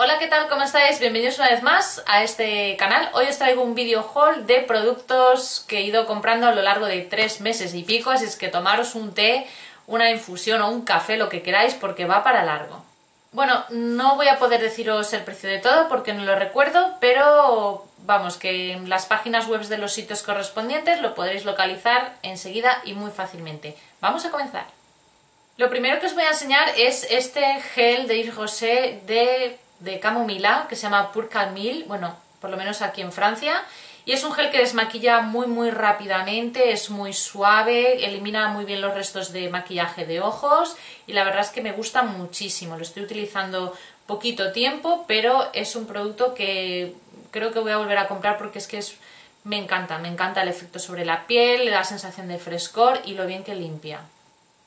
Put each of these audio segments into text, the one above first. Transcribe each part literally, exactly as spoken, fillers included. Hola, ¿qué tal? ¿Cómo estáis? Bienvenidos una vez más a este canal. Hoy os traigo un video haul de productos que he ido comprando a lo largo de tres meses y pico, así es que tomaros un té, una infusión o un café, lo que queráis, porque va para largo. Bueno, no voy a poder deciros el precio de todo porque no lo recuerdo, pero vamos, que en las páginas web de los sitios correspondientes lo podréis localizar enseguida y muy fácilmente. Vamos a comenzar. Lo primero que os voy a enseñar es este gel de Yves Rocher de... de camomila, que se llama Purcal Mil, bueno, por lo menos aquí en Francia, y es un gel que desmaquilla muy muy rápidamente, es muy suave, elimina muy bien los restos de maquillaje de ojos y la verdad es que me gusta muchísimo. Lo estoy utilizando poquito tiempo, pero es un producto que creo que voy a volver a comprar porque es que es, me encanta, me encanta el efecto sobre la piel, la sensación de frescor y lo bien que limpia.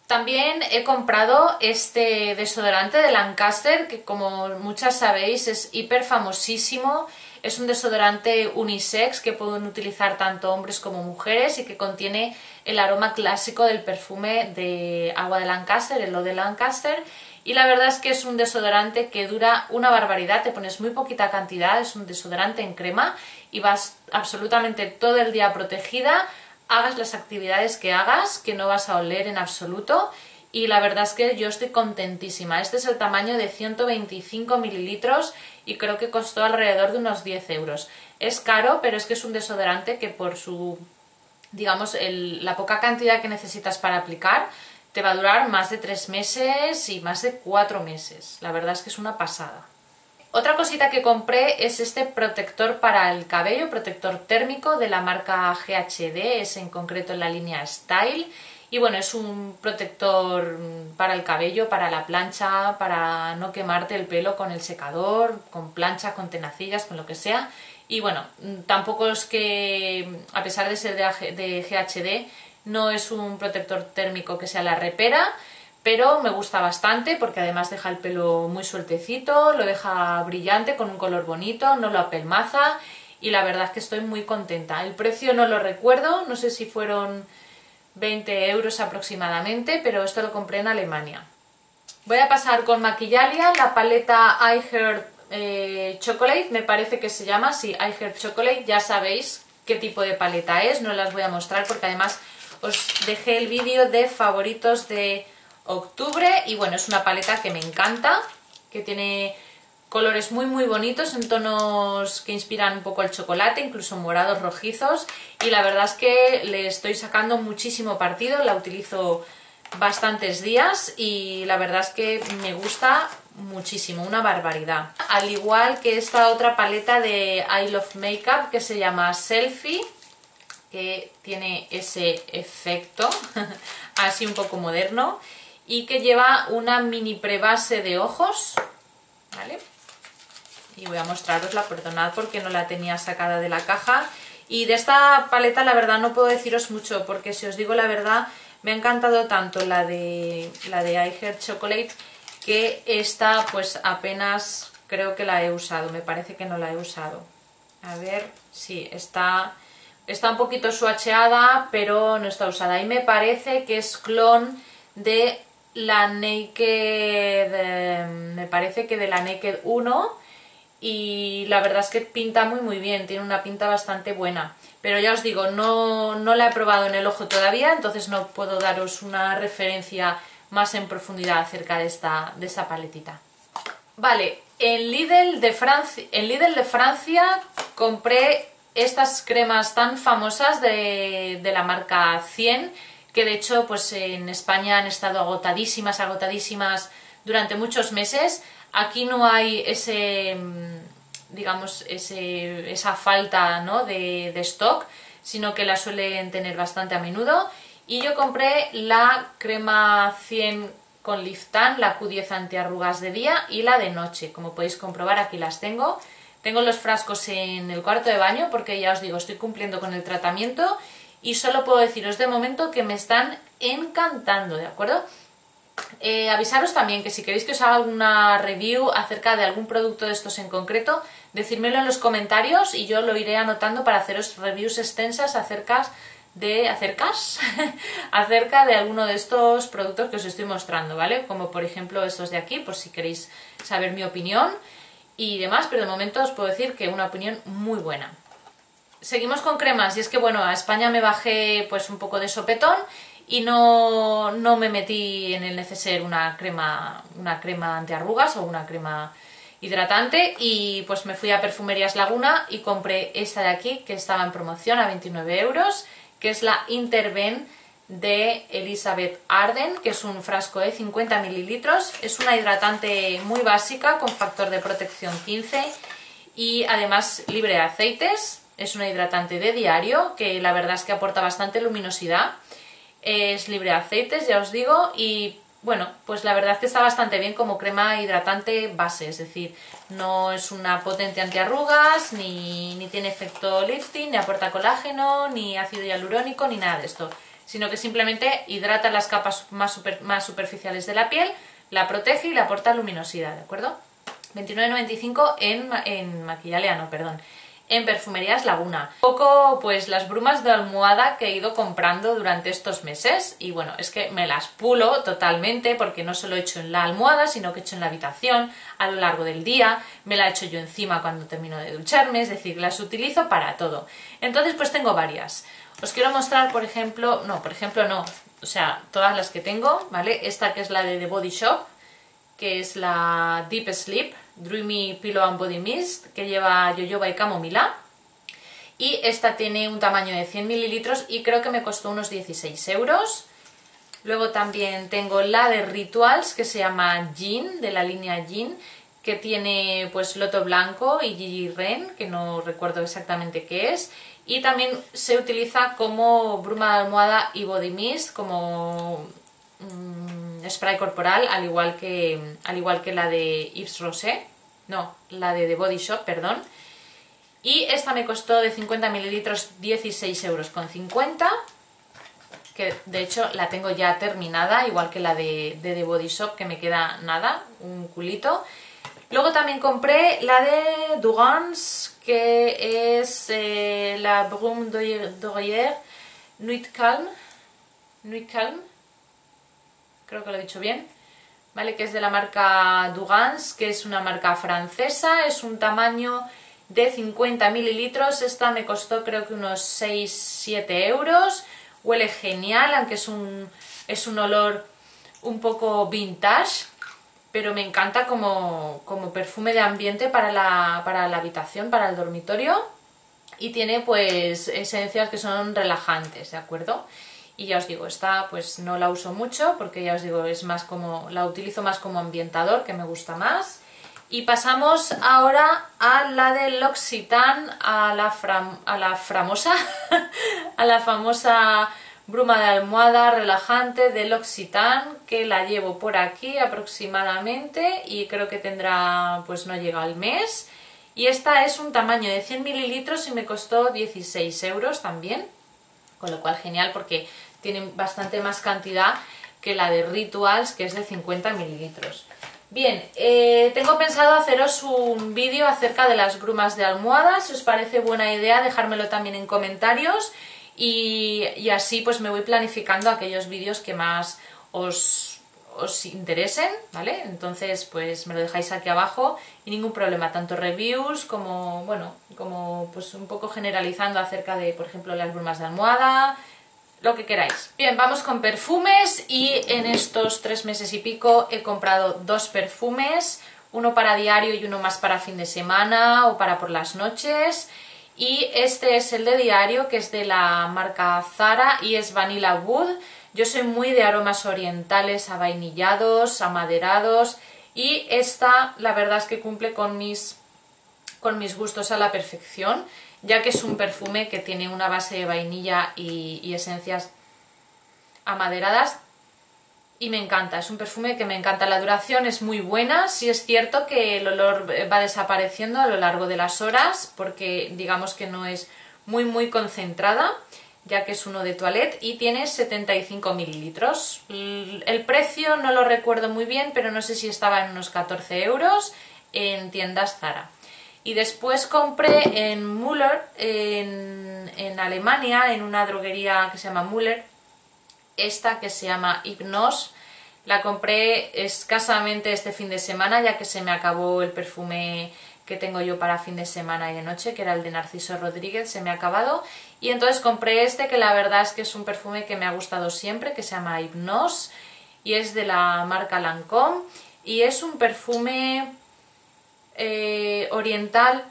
También he comprado este desodorante de Lancaster, que como muchas sabéis es hiper famosísimo. Es un desodorante unisex que pueden utilizar tanto hombres como mujeres y que contiene el aroma clásico del perfume de agua de Lancaster, el Loto de Lancaster. Y la verdad es que es un desodorante que dura una barbaridad, te pones muy poquita cantidad, es un desodorante en crema y vas absolutamente todo el día protegida. Hagas las actividades que hagas, que no vas a oler en absoluto, y la verdad es que yo estoy contentísima. Este es el tamaño de ciento veinticinco mililitros y creo que costó alrededor de unos diez euros. Es caro, pero es que es un desodorante que por su, digamos, el, la poca cantidad que necesitas para aplicar, te va a durar más de tres meses y más de cuatro meses. La verdad es que es una pasada. Otra cosita que compré es este protector para el cabello, protector térmico de la marca G H D, es en concreto en la línea Style. Y bueno, es un protector para el cabello, para la plancha, para no quemarte el pelo con el secador, con plancha, con tenacillas, con lo que sea. Y bueno, tampoco es que, a pesar de ser de G H D, no es un protector térmico que sea la repera, pero me gusta bastante porque además deja el pelo muy sueltecito, lo deja brillante con un color bonito, no lo apelmaza y la verdad es que estoy muy contenta. El precio no lo recuerdo, no sé si fueron veinte euros aproximadamente, pero esto lo compré en Alemania. Voy a pasar con Maquillalia, la paleta iHerb eh, Chocolate, me parece que se llama, sí, iHerb Chocolate, ya sabéis qué tipo de paleta es, no las voy a mostrar porque además os dejé el vídeo de favoritos de octubre y bueno, es una paleta que me encanta, que tiene colores muy muy bonitos en tonos que inspiran un poco el chocolate, incluso morados rojizos, y la verdad es que le estoy sacando muchísimo partido, la utilizo bastantes días y la verdad es que me gusta muchísimo, una barbaridad. Al igual que esta otra paleta de I Love Makeup que se llama Selfie, que tiene ese efecto así un poco moderno y que lleva una mini prebase de ojos, ¿vale? Y voy a mostrarosla, perdonad porque no la tenía sacada de la caja. Y de esta paleta la verdad no puedo deciros mucho porque si os digo la verdad me ha encantado tanto la de la de iHerb Chocolate que esta pues apenas creo que la he usado, me parece que no la he usado. A ver, sí, está, está un poquito swatcheada pero no está usada y me parece que es clon de la Naked, eh, me parece que de la Naked uno y la verdad es que pinta muy muy bien, tiene una pinta bastante buena, pero ya os digo, no, no la he probado en el ojo todavía, entonces no puedo daros una referencia más en profundidad acerca de esta, de esta paletita. Vale, en Lidl de Francia, en Lidl de Francia compré estas cremas tan famosas de, de la marca Cien, que de hecho pues en España han estado agotadísimas, agotadísimas durante muchos meses. Aquí no hay ese, digamos, ese, esa falta, ¿no?, de, de stock, sino que la suelen tener bastante a menudo. Y yo compré la crema Cien con Liftan, la Q diez antiarrugas de día y la de noche. Como podéis comprobar, aquí las tengo. Tengo los frascos en el cuarto de baño porque ya os digo, estoy cumpliendo con el tratamiento. Y solo puedo deciros de momento que me están encantando, ¿de acuerdo? Eh, avisaros también que si queréis que os haga alguna review acerca de algún producto de estos en concreto, decídmelo en los comentarios y yo lo iré anotando para haceros reviews extensas acerca de, acercas, acerca de alguno de estos productos que os estoy mostrando, ¿vale? Como por ejemplo estos de aquí, por si queréis saber mi opinión. y demás, pero de momento os puedo decir que una opinión muy buena. Seguimos con cremas, y es que bueno, a España me bajé pues un poco de sopetón y no, no me metí en el neceser una crema, una crema antiarrugas o una crema hidratante, y pues me fui a Perfumerías Laguna y compré esta de aquí que estaba en promoción a veintinueve euros, que es la Interven de Elizabeth Arden, que es un frasco de cincuenta mililitros, es una hidratante muy básica con factor de protección quince y además libre de aceites, es una hidratante de diario que la verdad es que aporta bastante luminosidad, es libre de aceites, ya os digo, y bueno, pues la verdad es que está bastante bien como crema hidratante base, es decir, no es una potente antiarrugas, ni, ni tiene efecto lifting, ni aporta colágeno, ni ácido hialurónico, ni nada de esto, sino que simplemente hidrata las capas más, super, más superficiales de la piel, la protege y le aporta luminosidad, ¿de acuerdo? veintinueve con noventa y cinco en, en Maquillaleano, perdón, en Perfumerías Laguna. Un poco pues las brumas de almohada que he ido comprando durante estos meses, y bueno, es que me las pulo totalmente porque no solo he hecho en la almohada, sino que he hecho en la habitación a lo largo del día, me la echo yo encima cuando termino de ducharme, es decir, las utilizo para todo. Entonces pues tengo varias. Os quiero mostrar, por ejemplo, no, por ejemplo no, o sea, todas las que tengo, ¿vale? Esta que es la de The Body Shop, que es la Deep Sleep, Dreamy Pillow and Body Mist, que lleva yoyoba y camomila, y esta tiene un tamaño de cien mililitros y creo que me costó unos dieciséis euros. Luego también tengo la de Rituals, que se llama Jean, de la línea Jean, que tiene pues Loto Blanco y Gigi Ren, que no recuerdo exactamente qué es, y también se utiliza como bruma de almohada y body mist, como mmm, spray corporal, al igual que al igual que la de Yves Rocher, no, la de The Body Shop, perdón. Y esta me costó de cincuenta mililitros dieciséis euros con cincuenta, que de hecho la tengo ya terminada, igual que la de, de The Body Shop, que me queda nada, un culito. Luego también compré la de Dugans, que es eh, la Brume de Nuit Calm, Nuit Calm, creo que lo he dicho bien, ¿vale? Que es de la marca Dugans, que es una marca francesa, es un tamaño de cincuenta mililitros, esta me costó creo que unos seis siete euros, huele genial, aunque es un, es un olor un poco vintage, pero me encanta como, como perfume de ambiente para la, para la habitación, para el dormitorio, y tiene pues esencias que son relajantes, ¿de acuerdo? Y ya os digo, esta pues no la uso mucho porque ya os digo, es más como, la utilizo más como ambientador, que me gusta más. Y pasamos ahora a la de L'Occitane, a la fram, a la famosa a la famosa bruma de almohada relajante de L'Occitane, que la llevo por aquí aproximadamente y creo que tendrá, pues no llega al mes. Y esta es un tamaño de cien mililitros y me costó dieciséis euros también. Con lo cual genial porque tienen bastante más cantidad que la de Rituals, que es de cincuenta mililitros. Bien, eh, tengo pensado haceros un vídeo acerca de las brumas de almohada. Si os parece buena idea, dejármelo también en comentarios. Y, y así pues me voy planificando aquellos vídeos que más os, os interesen, ¿vale? Entonces pues me lo dejáis aquí abajo y ningún problema. Tanto reviews como, bueno, como pues un poco generalizando acerca de, por ejemplo, las brumas de almohada, lo que queráis. Bien, vamos con perfumes, y en estos tres meses y pico he comprado dos perfumes, uno para diario y uno más para fin de semana o para por las noches. Y este es el de diario, que es de la marca Zara y es Vanilla Wood. Yo soy muy de aromas orientales, avainillados, amaderados, y esta la verdad es que cumple con mis, con mis gustos a la perfección, ya que es un perfume que tiene una base de vainilla y, y esencias amaderadas, y me encanta, es un perfume que me encanta. La duración es muy buena, sí es cierto que el olor va desapareciendo a lo largo de las horas, porque digamos que no es muy muy concentrada, ya que es uno de toilette, y tiene setenta y cinco mililitros. El precio no lo recuerdo muy bien, pero no sé si estaba en unos catorce euros en tiendas Zara. Y después compré en Müller, en, en Alemania, en una droguería que se llama Müller, esta que se llama Hipnos. La compré escasamente este fin de semana, ya que se me acabó el perfume que tengo yo para fin de semana y de noche, que era el de Narciso Rodríguez, se me ha acabado. Y entonces compré este, que la verdad es que es un perfume que me ha gustado siempre, que se llama Hipnos, y es de la marca Lancôme, y es un perfume eh, oriental,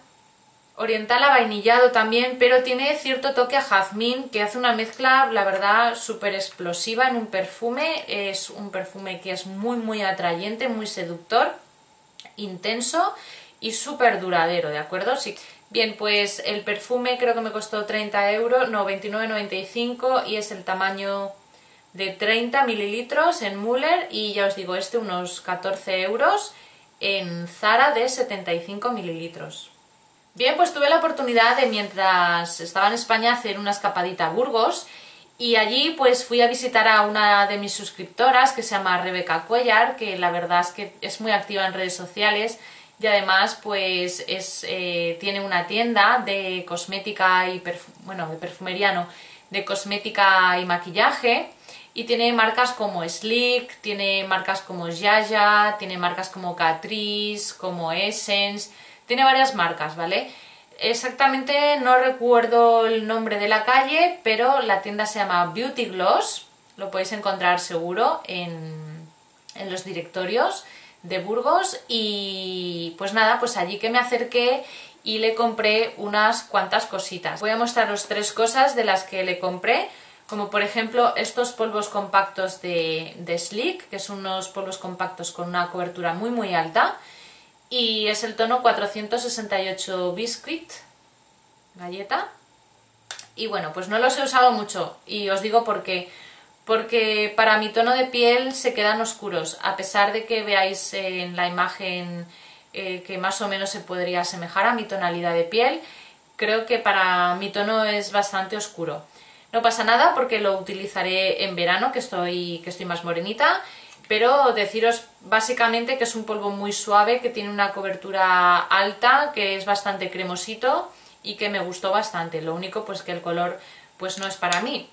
oriental avainillado también, pero tiene cierto toque a jazmín, que hace una mezcla, la verdad, súper explosiva en un perfume. Es un perfume que es muy muy atrayente, muy seductor, intenso y súper duradero, ¿de acuerdo? Sí. Bien, pues el perfume creo que me costó treinta euros, no, veintinueve con noventa y cinco, y es el tamaño de treinta mililitros en Müller, y ya os digo, este unos catorce euros en Zara de setenta y cinco mililitros. Bien, pues tuve la oportunidad de, mientras estaba en España, hacer una escapadita a Burgos, y allí pues fui a visitar a una de mis suscriptoras, que se llama Rebeca Cuellar, que la verdad es que es muy activa en redes sociales y además pues es, eh, tiene una tienda de cosmética y perfu bueno, de perfumería no, de cosmética y maquillaje, y tiene marcas como Sleek, tiene marcas como Yaya, tiene marcas como Catrice, como Essence. Tiene varias marcas, ¿vale? Exactamente no recuerdo el nombre de la calle, pero la tienda se llama Beauty Gloss. Lo podéis encontrar seguro en, en los directorios de Burgos. Y pues nada, pues allí que me acerqué y le compré unas cuantas cositas. Voy a mostraros tres cosas de las que le compré, como por ejemplo estos polvos compactos de, de Sleek, que son unos polvos compactos con una cobertura muy muy alta. Y es el tono cuatrocientos sesenta y ocho Biscuit, galleta. Y bueno, pues no los he usado mucho, y os digo por qué. Porque para mi tono de piel se quedan oscuros, a pesar de que veáis en la imagen eh, que más o menos se podría asemejar a mi tonalidad de piel. Creo que para mi tono es bastante oscuro. No pasa nada porque lo utilizaré en verano, que estoy, que estoy más morenita. Pero deciros básicamente que es un polvo muy suave, que tiene una cobertura alta, que es bastante cremosito y que me gustó bastante. Lo único pues que el color pues no es para mí.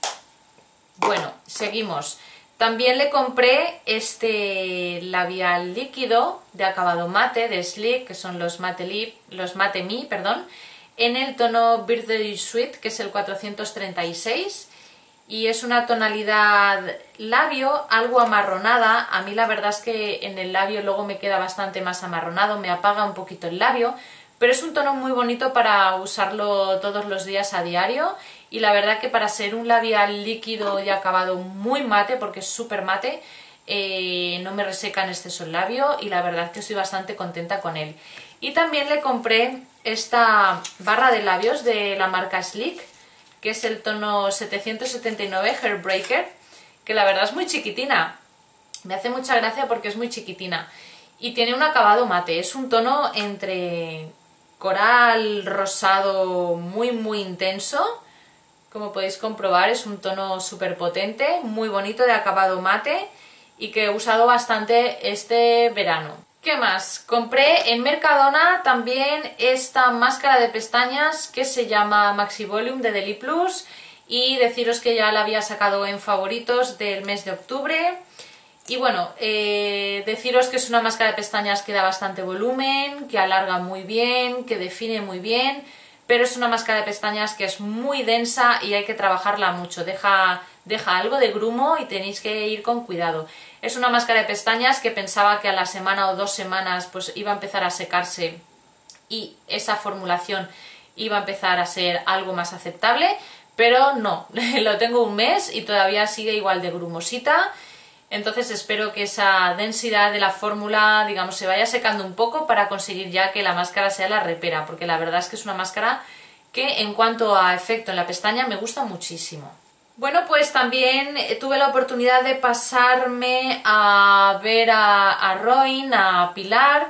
Bueno, seguimos. También le compré este labial líquido de acabado mate de Sleek, que son los Matte Lip, los Matte Mi, perdón, en el tono Birthday Sweet, que es el cuatrocientos treinta y seis. Y es una tonalidad labio algo amarronada. A mí la verdad es que en el labio luego me queda bastante más amarronado, me apaga un poquito el labio, pero es un tono muy bonito para usarlo todos los días a diario, y la verdad que para ser un labial líquido y acabado muy mate, porque es súper mate, eh, no me reseca en exceso el labio, y la verdad que estoy bastante contenta con él. Y también le compré esta barra de labios de la marca Sleek, que es el tono setecientos setenta y nueve Hairbreaker, que la verdad es muy chiquitina, me hace mucha gracia porque es muy chiquitina, y tiene un acabado mate. Es un tono entre coral rosado muy muy intenso, como podéis comprobar es un tono súper potente, muy bonito, de acabado mate, y que he usado bastante este verano. ¿Qué más? Compré en Mercadona también esta máscara de pestañas que se llama Maxi Volume de Deli Plus, y deciros que ya la había sacado en favoritos del mes de octubre. Y bueno, eh, deciros que es una máscara de pestañas que da bastante volumen, que alarga muy bien, que define muy bien, pero es una máscara de pestañas que es muy densa y hay que trabajarla mucho, deja, deja algo de grumo y tenéis que ir con cuidado. Es una máscara de pestañas que pensaba que a la semana o dos semanas pues iba a empezar a secarse y esa formulación iba a empezar a ser algo más aceptable, pero no, lo tengo un mes y todavía sigue igual de grumosita. Entonces espero que esa densidad de la fórmula, digamos, se vaya secando un poco para conseguir ya que la máscara sea la repera, porque la verdad es que es una máscara que en cuanto a efecto en la pestaña me gusta muchísimo. Bueno, pues también tuve la oportunidad de pasarme a ver a, a Roin, a Pilar,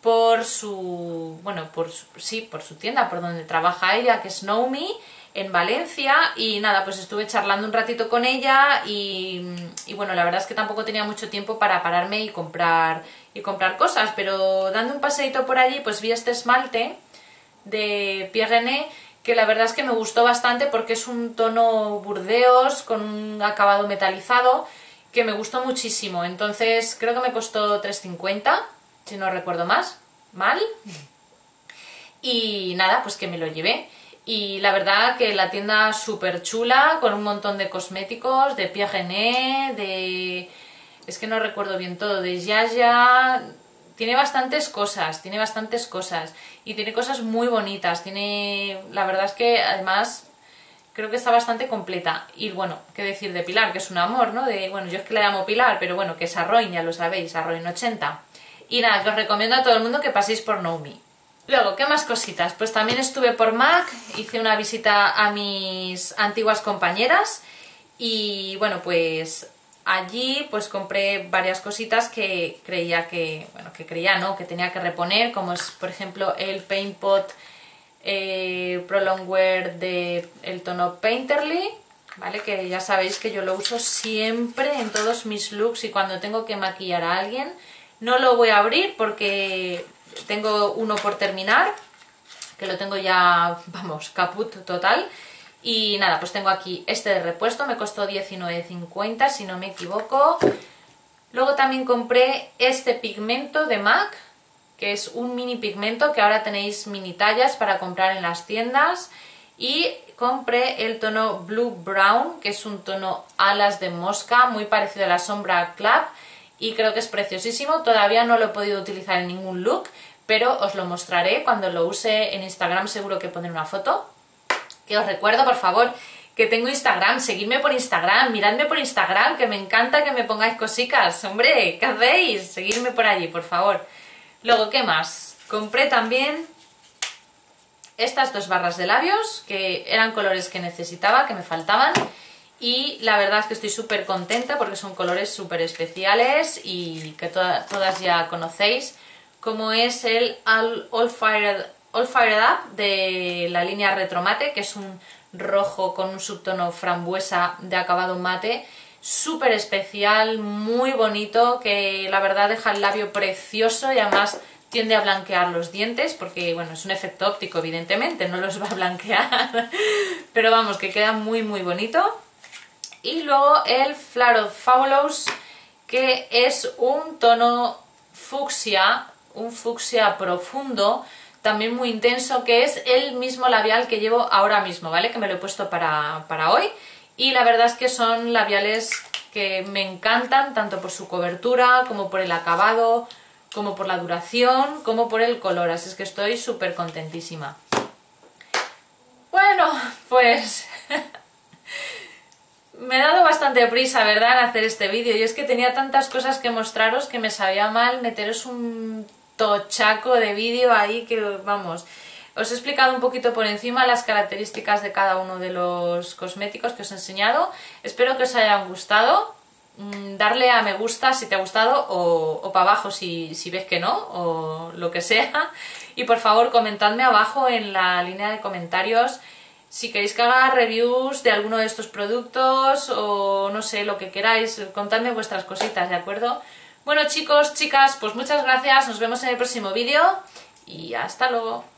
por su, bueno, por su, sí, por su tienda, por donde trabaja ella, que es Nomi, en Valencia, y nada, pues estuve charlando un ratito con ella, y, y bueno, la verdad es que tampoco tenía mucho tiempo para pararme y comprar, y comprar cosas, pero dando un paseíto por allí, pues vi este esmalte de Pierre René, que la verdad es que me gustó bastante porque es un tono burdeos con un acabado metalizado que me gustó muchísimo. Entonces creo que me costó tres cincuenta, si no recuerdo más mal. y nada, pues que me lo llevé. Y la verdad que la tienda súper chula, con un montón de cosméticos, de Pierre René, de... es que no recuerdo bien todo, de Yaya... Tiene bastantes cosas, tiene bastantes cosas. Y tiene cosas muy bonitas, tiene... La verdad es que además creo que está bastante completa. Y bueno, qué decir de Pilar, que es un amor, ¿no? De, bueno, yo es que la llamo Pilar, pero bueno, que es Arroyo, ya lo sabéis, Arroyo ochenta. Y nada, que os recomiendo a todo el mundo que paséis por Noumi. Luego, ¿qué más cositas? Pues también estuve por MAC, hice una visita a mis antiguas compañeras y bueno, pues allí pues compré varias cositas que creía que, bueno, que creía no, que tenía que reponer, como es por ejemplo el Paint Pot eh, Prolongwear de el tono Painterly, ¿vale? Que ya sabéis que yo lo uso siempre en todos mis looks y cuando tengo que maquillar a alguien. No lo voy a abrir porque... tengo uno por terminar, que lo tengo ya, vamos, caput total. Y nada, pues tengo aquí este de repuesto, me costó diecinueve cincuenta si no me equivoco. Luego también compré este pigmento de MAC, que es un mini pigmento que ahora tenéis mini tallas para comprar en las tiendas. Y compré el tono Blue Brown, que es un tono alas de mosca, muy parecido a la sombra Club. Y creo que es preciosísimo, todavía no lo he podido utilizar en ningún look, pero os lo mostraré cuando lo use en Instagram, seguro que pondré una foto. Que os recuerdo, por favor, que tengo Instagram, seguidme por Instagram, miradme por Instagram, que me encanta que me pongáis cositas. Hombre, ¿qué hacéis? Seguidme por allí, por favor. Luego, ¿qué más? Compré también estas dos barras de labios, que eran colores que necesitaba, que me faltaban. Y la verdad es que estoy súper contenta porque son colores súper especiales y que to todas ya conocéis, como es el All, All, Fired, All Fired Up de la línea Retromate, que es un rojo con un subtono frambuesa de acabado mate, súper especial, muy bonito, que la verdad deja el labio precioso y además tiende a blanquear los dientes porque, bueno, es un efecto óptico evidentemente, no los va a blanquear, pero vamos, que queda muy muy bonito. Y luego el Flower of Fabulous, que es un tono fucsia, un fucsia profundo, también muy intenso, que es el mismo labial que llevo ahora mismo, ¿vale? Que me lo he puesto para, para hoy. Y la verdad es que son labiales que me encantan, tanto por su cobertura, como por el acabado, como por la duración, como por el color. Así es que estoy súper contentísima. Bueno, pues... me he dado bastante prisa, ¿verdad?, en hacer este vídeo. Y es que tenía tantas cosas que mostraros que me sabía mal meteros un tochaco de vídeo ahí que, vamos... Os he explicado un poquito por encima las características de cada uno de los cosméticos que os he enseñado. Espero que os hayan gustado. Darle a me gusta si te ha gustado o, o para abajo si, si ves que no, o lo que sea. Y por favor, comentadme abajo en la línea de comentarios si queréis que haga reviews de alguno de estos productos o no sé, lo que queráis, contadme vuestras cositas, ¿de acuerdo? Bueno chicos, chicas, pues muchas gracias, nos vemos en el próximo vídeo y hasta luego.